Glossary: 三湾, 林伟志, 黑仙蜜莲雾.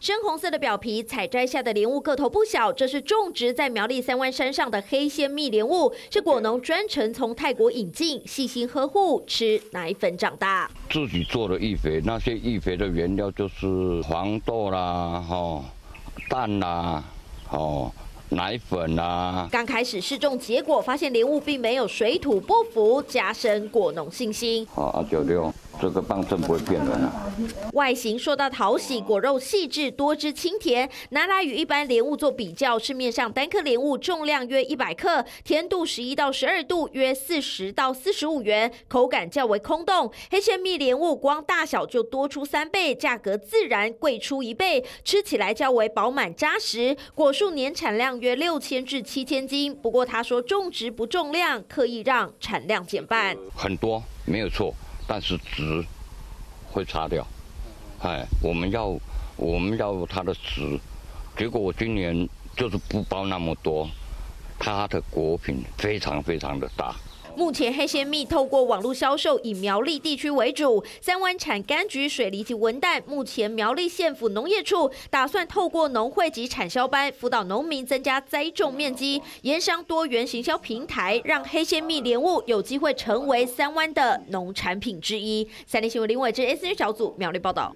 深红色的表皮，采摘下的莲雾个头不小，这是种植在苗栗三湾山上的黑仙蜜莲雾，是果农专程从泰国引进，细心呵护，吃奶粉长大。自己做的育肥，那些育肥的原料就是黄豆啦，蛋啦，奶粉啊，刚开始试种，结果发现莲雾并没有水土不服，加深果农信心。296这个棒针不会骗人啊。外形受到讨喜，果肉细致多汁清甜，拿来与一般莲雾做比较，市面上单颗莲雾重量约100克，甜度11到12度，约40到45元，口感较为空洞。黑仙蜜莲雾光大小就多出3倍，价格自然贵出1倍，吃起来较为饱满扎实，果树年产量约6000至7000斤，不过他说种植不重量，刻意让产量减半。很多没有错，但是值会差掉。我们要它的值，结果我今年就是不包那么多，它的果品非常非常的大。目前黑仙蜜透过网络销售，以苗栗地区为主。三湾产柑橘、水梨及文旦，目前苗栗县府农业处打算透过农会及产销班辅导农民增加栽种面积，延商多元行销平台，让黑仙蜜莲雾有机会成为三湾的农产品之一。三立新闻林伟志 SN 小组苗栗报道。